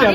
ছবি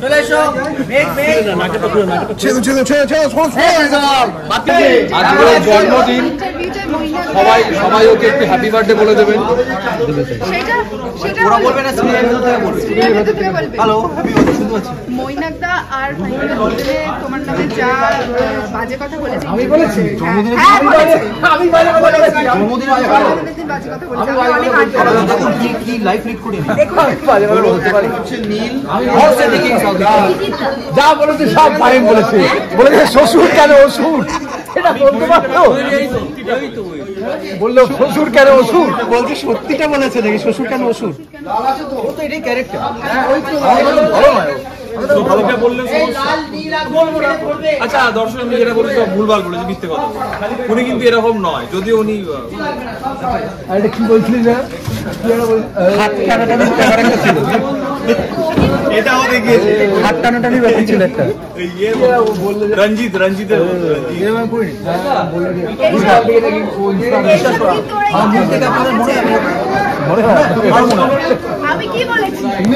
চলে এসো জন্মদিন সবাই সবাই ওকে একটু হ্যাপি বার্থডে বলে দেবেন যা বলেছে সব ফাইন বলেছে বলেছে শ্বশুর কেন অসুর এটা বলতে পারতো বললো শ্বশুর কেন অসুর বলছে সত্যিটা বলেছে নাকি শ্বশুর কেন অসুর ও তো এটাই ক্যারেক্টার আচ্ছা দর্শক আমি যেটা বলেছি ভুলভাল বলেছি মিথ্যে কথা উনি কিন্তু এরকম নয় যদি উনি কি বলছিলেন না এটাও দেখিয়েছে হাত টানাটানি ব্যাপার ছিল একটা রঞ্জিত রঞ্জিতের মনে হয়